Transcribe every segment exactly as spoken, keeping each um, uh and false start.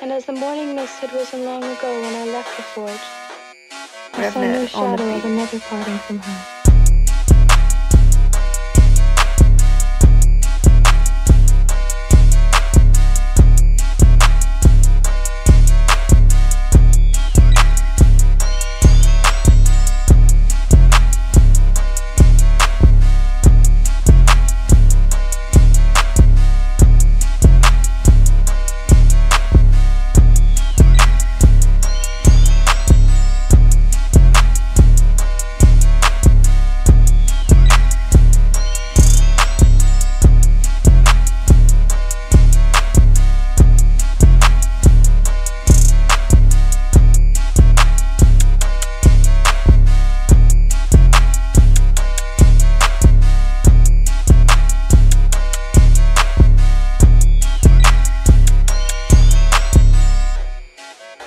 And as the morning mist had risen long ago when I left the forge, I saw no shadow of another parting from her.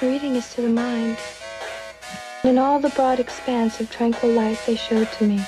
Reading is to the mind, and in all the broad expanse of tranquil light they showed to me.